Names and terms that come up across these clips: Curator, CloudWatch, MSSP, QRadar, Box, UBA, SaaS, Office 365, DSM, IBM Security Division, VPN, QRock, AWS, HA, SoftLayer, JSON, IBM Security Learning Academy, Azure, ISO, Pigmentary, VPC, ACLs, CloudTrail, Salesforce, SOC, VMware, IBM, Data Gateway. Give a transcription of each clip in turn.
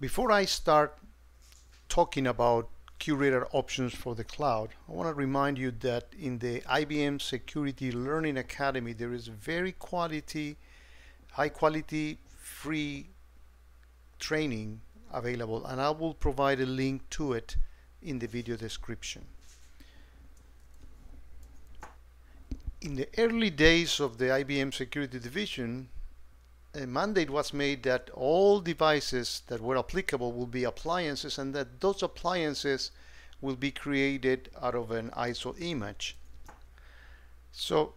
Before I start talking about QRadar options for the cloud, I want to remind you that in the IBM Security Learning Academy, there is very high quality, free training available, and I will provide a link to it in the video description. In the early days of the IBM Security Division, a mandate was made that all devices that were applicable will be appliances, and that those appliances will be created out of an ISO image. So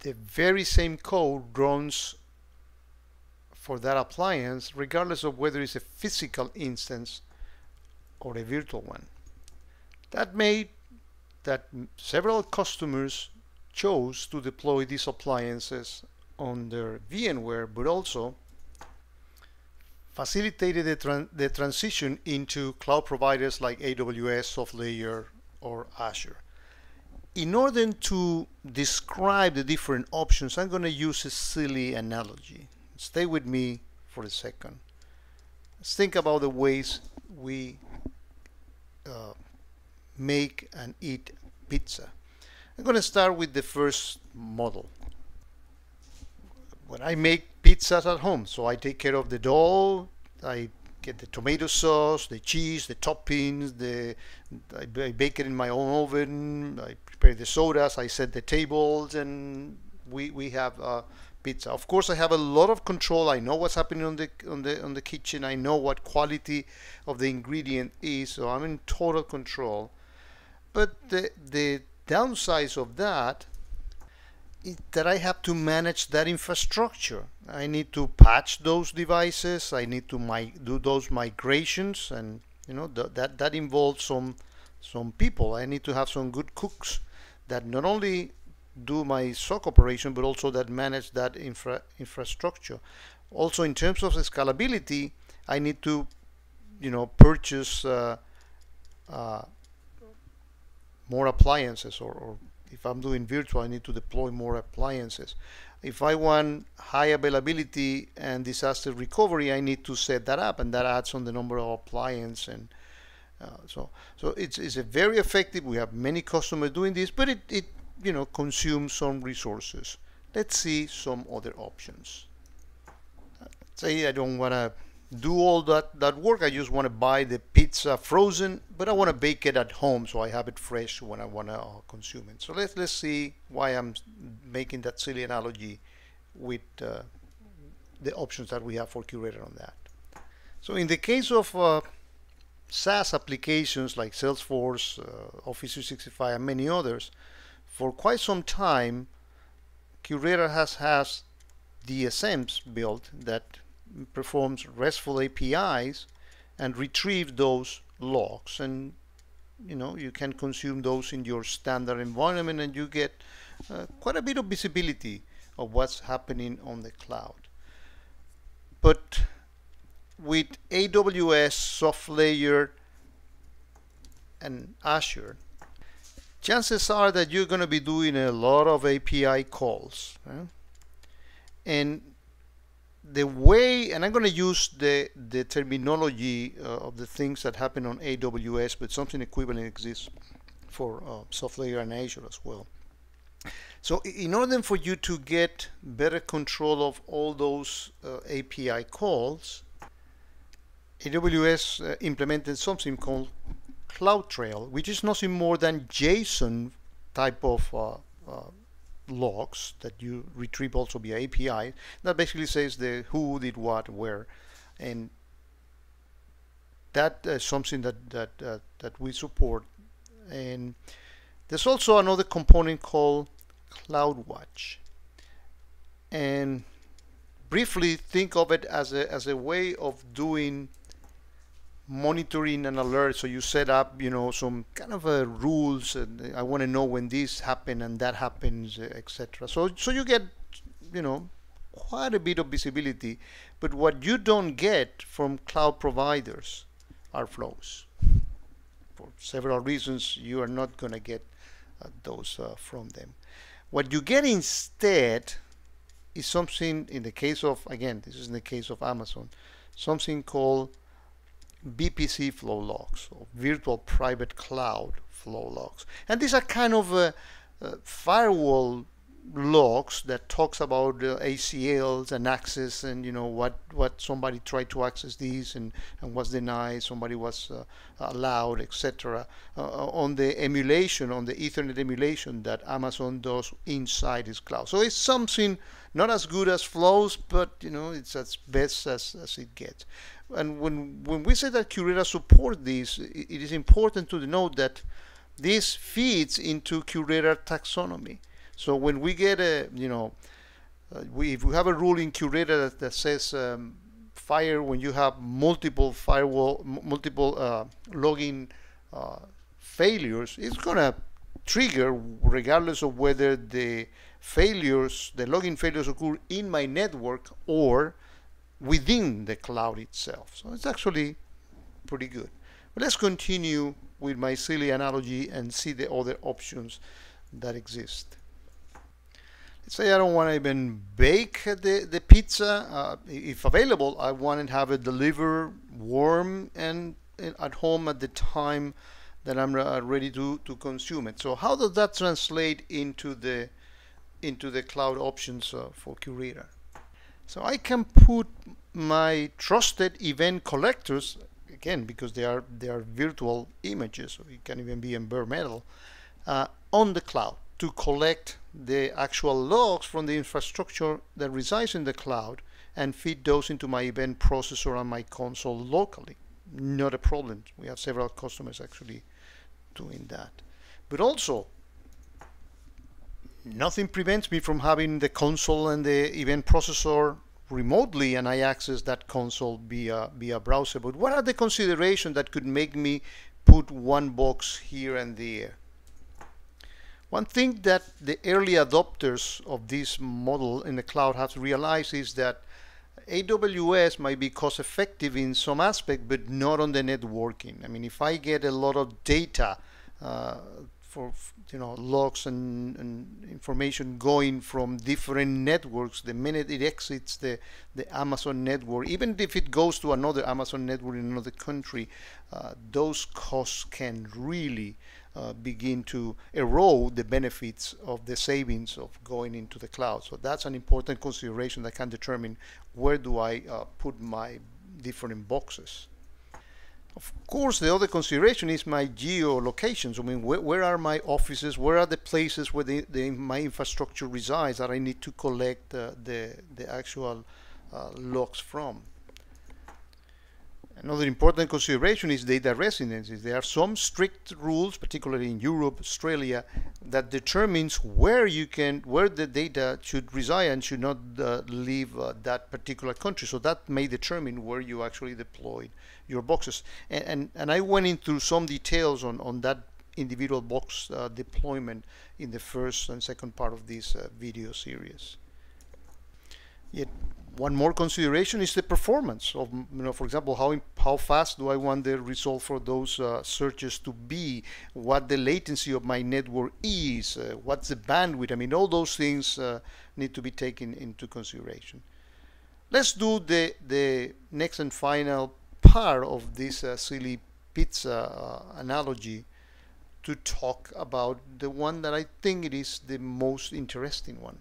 the very same code runs for that appliance regardless of whether it's a physical instance or a virtual one. That made that several customers chose to deploy these appliances on their VMware, but also facilitated the transition into cloud providers like AWS, SoftLayer, or Azure. In order to describe the different options, I'm going to use a silly analogy. Stay with me for a second. Let's think about the ways we make and eat pizza. I'm going to start with the first model. When I make pizzas at home, so I take care of the dough, I get the tomato sauce, the cheese, the toppings, I bake it in my own oven, I prepare the sodas, I set the tables, and we have pizza. Of course, I have a lot of control. I know what's happening on the kitchen. I know what quality of the ingredient is, so I'm in total control. But the downsides of that is that I have to manage that infrastructure. I need to patch those devices. I need to do those migrations, and you know that involves some people. I need to have some good cooks that not only do my SOC operation but also that manage that infrastructure. Also, in terms of scalability, I need to, you know, purchase more appliances, or if I'm doing virtual, I need to deploy more appliances. If I want high availability and disaster recovery, I need to set that up, and that adds on the number of appliances. And so it's a very effective. We have many customers doing this, but it you know, consumes some resources. Let's see some other options. Let's say I don't want to do all that work. I just want to buy the pizza frozen, but I want to bake it at home, so I have it fresh when I want to consume it. So let's see why I'm making that silly analogy with the options that we have for Curator on that. So in the case of SaaS applications like Salesforce, Office 365, and many others, for quite some time, Curator has DSMs built that performs RESTful APIs and retrieves those logs, and you know, you can consume those in your standard environment, and you get quite a bit of visibility of what's happening on the cloud. But with AWS, SoftLayer, and Azure, chances are that you're going to be doing a lot of API calls, right? And the way, and I'm going to use the terminology of the things that happen on AWS, but something equivalent exists for SoftLayer and Azure as well. So in order for you to get better control of all those API calls, AWS implemented something called CloudTrail, which is nothing more than JSON type of logs that you retrieve also via API, that basically says the who did what where, and that is something that we support. And there's also another component called CloudWatch, and briefly think of it as a way of doing monitoring and alerts. So you set up, you know, some kind of rules, and I want to know when this happened and that happens, etc. So you get, you know, quite a bit of visibility. But what you don't get from cloud providers are flows. For several reasons, you are not going to get those from them. What you get instead is something, in the case of, again, this is in the case of Amazon, something called VPC flow logs, or virtual private cloud flow logs. And these are kind of firewall logs that talks about ACLs and access, and you know what somebody tried to access these and was denied, somebody was allowed, etc. On the emulation, on the Ethernet emulation that Amazon does inside his cloud. So it's something not as good as flows, but you know it's as best as it gets. And when we say that QRadar support these, it is important to note that this feeds into QRadar taxonomy. So when we get a, you know, if we have a rule in QRadar that says fire when you have multiple firewall, multiple login failures, it's gonna trigger regardless of whether the failures, the login failures occur in my network or within the cloud itself. So it's actually pretty good. But let's continue with my silly analogy and see the other options that exist. Let's say I don't want to even bake the pizza. If available, I want to have it delivered warm and at home at the time that I'm ready to consume it. So how does that translate into the cloud options for QRadar? So I can put my trusted event collectors, again because they are virtual images, so it can even be in bare metal, on the cloud to collect the actual logs from the infrastructure that resides in the cloud and feed those into my event processor and my console locally. Not a problem. We have several customers actually doing that. But also, nothing prevents me from having the console and the event processor remotely, and I access that console via browser. But what are the considerations that could make me put one box here and there? One thing that the early adopters of this model in the cloud have realized is that AWS might be cost effective in some aspect, but not on the networking. I mean, if I get a lot of data for, you know, logs and information going from different networks, the minute it exits the Amazon network, even if it goes to another Amazon network in another country, those costs can really begin to erode the benefits of the savings of going into the cloud. So that's an important consideration that can determine where do I put my different boxes. Of course, the other consideration is my geolocations. I mean, where are my offices? Where are the places where my infrastructure resides that I need to collect the actual logs from? Another important consideration is data residences. There are some strict rules, particularly in Europe, Australia, that determines where the data should reside and should not leave that particular country. So that may determine where you actually deployed your boxes. And I went into some details on that individual box deployment in the first and second part of this video series. Yet, one more consideration is the performance of, you know, for example, how fast do I want the result for those searches to be, what the latency of my network is, what's the bandwidth. I mean, all those things need to be taken into consideration. Let's do the next and final part of this silly pizza analogy to talk about the one that I think it is the most interesting one.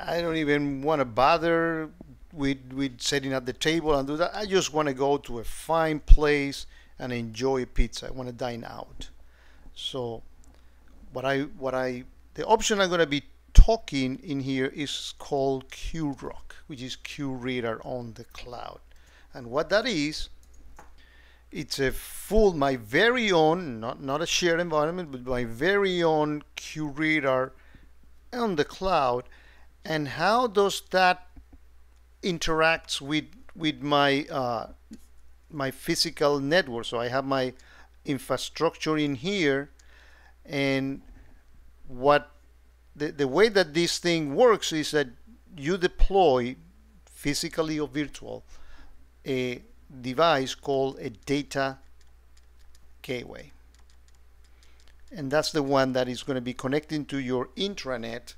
I don't even want to bother with sitting at the table and do that. I just want to go to a fine place and enjoy a pizza. I want to dine out. So the option I'm going to be talking in here is called QRock, which is QRadar on the cloud. And what that is, it's a full, my very own, not a shared environment, but my very own QRadar on the cloud. And how does that interacts with my my physical network? So I have my infrastructure in here, and what the way that this thing works is that you deploy, physically or virtual, a device called a data gateway, and that's the one that is going to be connecting to your intranet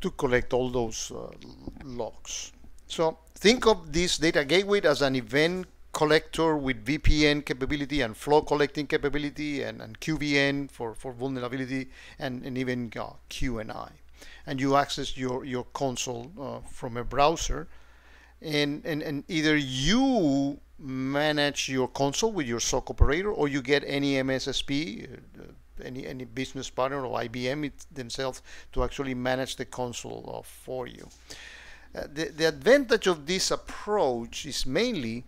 to collect all those logs. So think of this data gateway as an event collector with VPN capability and flow collecting capability and QVN for vulnerability and even QNI. And you access your console from a browser, and either you manage your console with your SOC operator, or you get any MSSP, any business partner or IBM themselves to actually manage the console for you. The advantage of this approach is mainly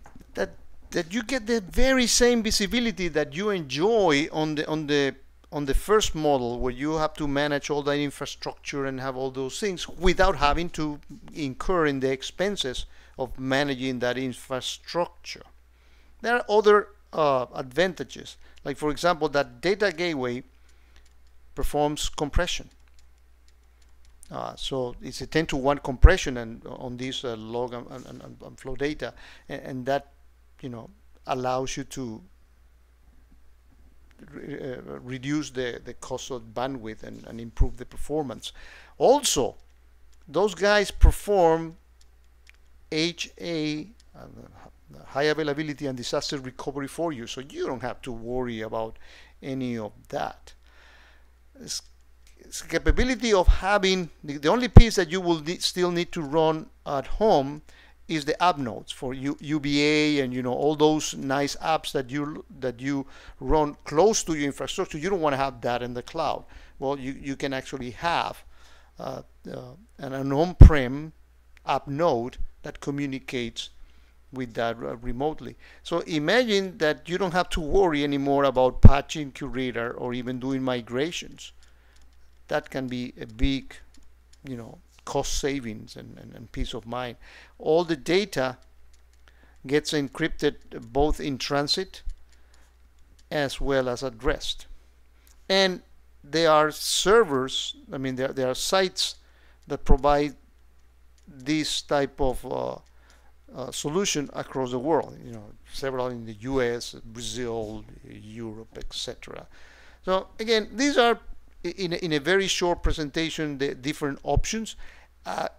that you get the very same visibility that you enjoy on the first model, where you have to manage all that infrastructure and have all those things without having to incur in the expenses of managing that infrastructure. There are other advantages, like for example that data gateway performs compression. So it's a 10-to-1 compression and on this log and flow data, and that, you know, allows you to reduce the cost of bandwidth and improve the performance. Also, those guys perform HA, high availability and disaster recovery, for you, so you don't have to worry about any of that. It's capability of having the only piece that you will still need to run at home is the app nodes for UBA and, you know, all those nice apps that you run close to your infrastructure. You don't want to have that in the cloud. Well, you can actually have an on-prem app node that communicates with that remotely. So imagine that you don't have to worry anymore about patching QRadar or even doing migrations. That can be a big, you know, cost savings and peace of mind. All the data gets encrypted both in transit as well as at rest. And there are servers, I mean, there are sites that provide this type of solution across the world, you know, several in the US, Brazil, Europe, etc. So again, these are, in a very short presentation, the different options.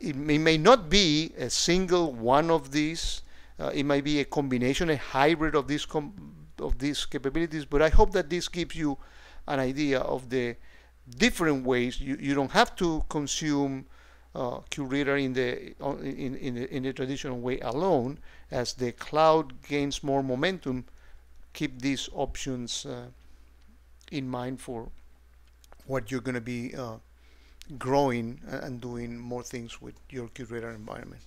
It may not be a single one of these. It might be a combination, a hybrid of these capabilities. But I hope that this gives you an idea of the different ways. You don't have to consume QRadar in the traditional way alone. As the cloud gains more momentum, keep these options in mind for what you're going to be growing and doing more things with your QRadar environment.